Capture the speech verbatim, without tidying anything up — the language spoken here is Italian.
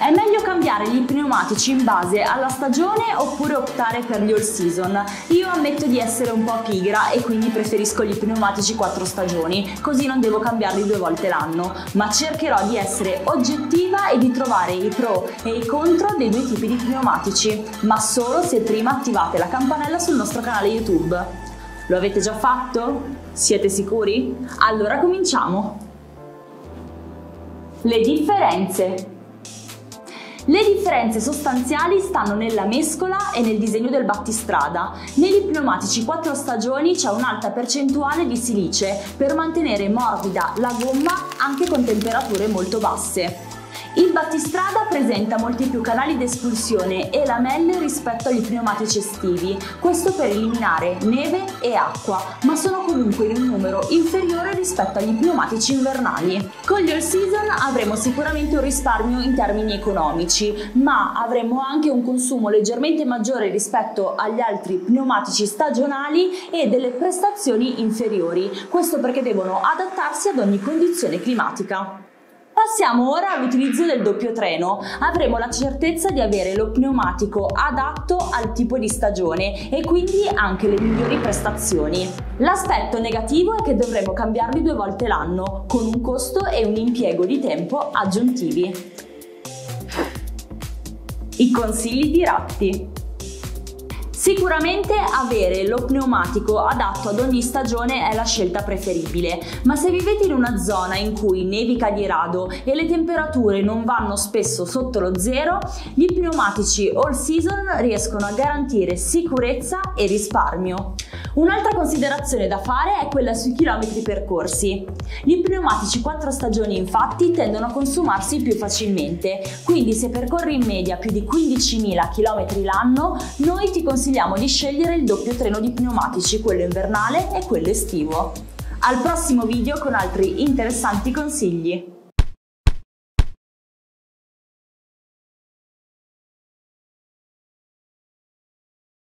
È meglio cambiare gli pneumatici in base alla stagione oppure optare per gli all season? Io ammetto di essere un po' pigra e quindi preferisco gli pneumatici quattro stagioni, così non devo cambiarli due volte l'anno, ma cercherò di essere oggettiva e di trovare i pro e i contro dei due tipi di pneumatici, ma solo se prima attivate la campanella sul nostro canale YouTube. Lo avete già fatto? Siete sicuri? Allora cominciamo! Le differenze. Le differenze sostanziali stanno nella mescola e nel disegno del battistrada. Negli pneumatici quattro stagioni c'è un'alta percentuale di silice per mantenere morbida la gomma anche con temperature molto basse. Il battistrada presenta molti più canali di espulsione e lamelle rispetto agli pneumatici estivi, questo per eliminare neve e acqua, ma sono comunque in un numero inferiore rispetto agli pneumatici invernali. Con gli all season avremo sicuramente un risparmio in termini economici, ma avremo anche un consumo leggermente maggiore rispetto agli altri pneumatici stagionali e delle prestazioni inferiori, questo perché devono adattarsi ad ogni condizione climatica. Passiamo ora all'utilizzo del doppio treno. Avremo la certezza di avere lo pneumatico adatto al tipo di stagione e quindi anche le migliori prestazioni. L'aspetto negativo è che dovremo cambiarli due volte l'anno, con un costo e un impiego di tempo aggiuntivi. I consigli di Ratti. Sicuramente avere lo pneumatico adatto ad ogni stagione è la scelta preferibile, ma se vivete in una zona in cui nevica di rado e le temperature non vanno spesso sotto lo zero, gli pneumatici all season riescono a garantire sicurezza e risparmio. Un'altra considerazione da fare è quella sui chilometri percorsi. Gli pneumatici quattro stagioni infatti tendono a consumarsi più facilmente, quindi se percorri in media più di quindicimila chilometri l'anno, noi ti consigliamo di scegliere il doppio treno di pneumatici, quello invernale e quello estivo. Al prossimo video con altri interessanti consigli!